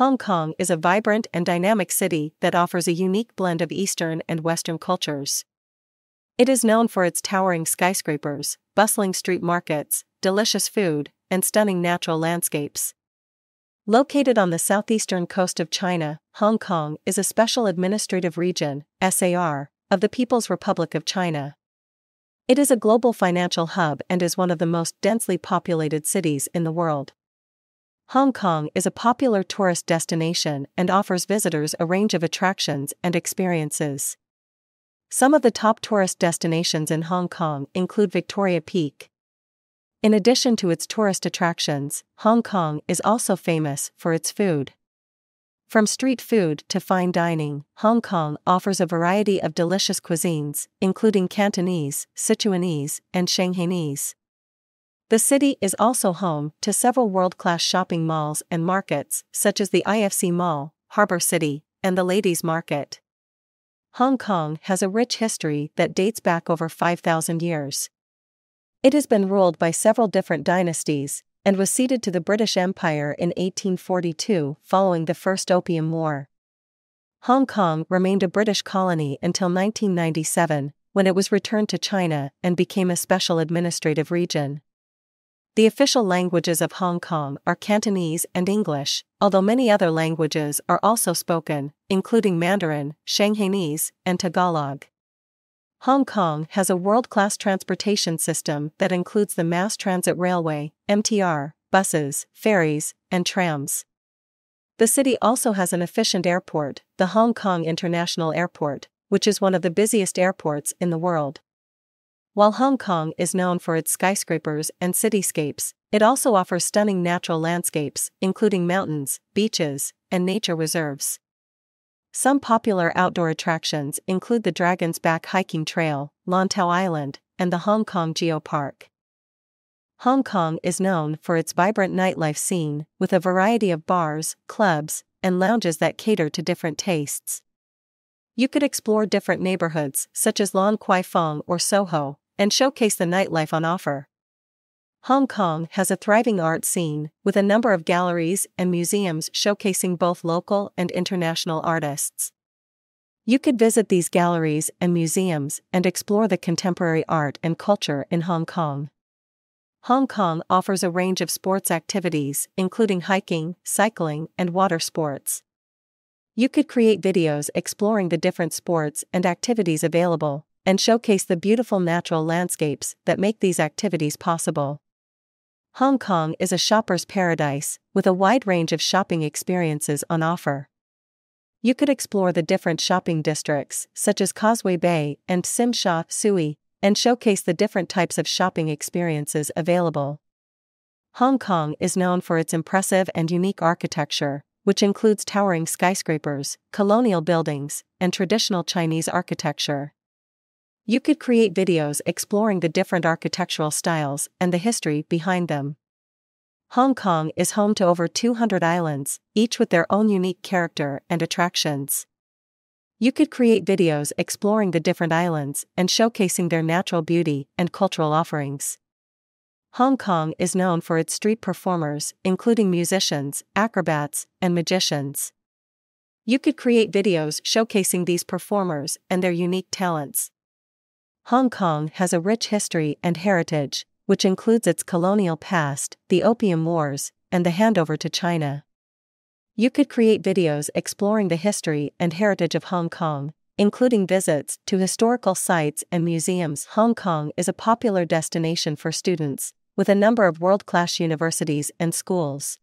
Hong Kong is a vibrant and dynamic city that offers a unique blend of Eastern and Western cultures. It is known for its towering skyscrapers, bustling street markets, delicious food, and stunning natural landscapes. Located on the southeastern coast of China, Hong Kong is a special administrative region, SAR, of the People's Republic of China. It is a global financial hub and is one of the most densely populated cities in the world. Hong Kong is a popular tourist destination and offers visitors a range of attractions and experiences. Some of the top tourist destinations in Hong Kong include Victoria Peak. In addition to its tourist attractions, Hong Kong is also famous for its food. From street food to fine dining, Hong Kong offers a variety of delicious cuisines, including Cantonese, Sichuanese, and Shanghainese. The city is also home to several world-class shopping malls and markets, such as the IFC Mall, Harbour City, and the Ladies Market. Hong Kong has a rich history that dates back over 5,000 years. It has been ruled by several different dynasties, and was ceded to the British Empire in 1842 following the First Opium War. Hong Kong remained a British colony until 1997, when it was returned to China and became a special administrative region. The official languages of Hong Kong are Cantonese and English, although many other languages are also spoken, including Mandarin, Shanghainese, and Tagalog. Hong Kong has a world-class transportation system that includes the Mass Transit Railway, MTR, buses, ferries, and trams. The city also has an efficient airport, the Hong Kong International Airport, which is one of the busiest airports in the world. While Hong Kong is known for its skyscrapers and cityscapes, it also offers stunning natural landscapes, including mountains, beaches, and nature reserves. Some popular outdoor attractions include the Dragon's Back hiking trail, Lantau Island, and the Hong Kong Geopark. Hong Kong is known for its vibrant nightlife scene, with a variety of bars, clubs, and lounges that cater to different tastes. You could explore different neighborhoods, such as Lan Kwai Fong or Soho, and showcase the nightlife on offer. Hong Kong has a thriving art scene, with a number of galleries and museums showcasing both local and international artists. You could visit these galleries and museums and explore the contemporary art and culture in Hong Kong. Hong Kong offers a range of sports activities, including hiking, cycling, and water sports. You could create videos exploring the different sports and activities available, and showcase the beautiful natural landscapes that make these activities possible. Hong Kong is a shopper's paradise, with a wide range of shopping experiences on offer. You could explore the different shopping districts, such as Causeway Bay and Tsim Sha Tsui, and showcase the different types of shopping experiences available. Hong Kong is known for its impressive and unique architecture, which includes towering skyscrapers, colonial buildings, and traditional Chinese architecture. You could create videos exploring the different architectural styles and the history behind them. Hong Kong is home to over 200 islands, each with their own unique character and attractions. You could create videos exploring the different islands and showcasing their natural beauty and cultural offerings. Hong Kong is known for its street performers, including musicians, acrobats, and magicians. You could create videos showcasing these performers and their unique talents. Hong Kong has a rich history and heritage, which includes its colonial past, the Opium Wars, and the handover to China. You could create videos exploring the history and heritage of Hong Kong, including visits to historical sites and museums. Hong Kong is a popular destination for students, with a number of world-class universities and schools.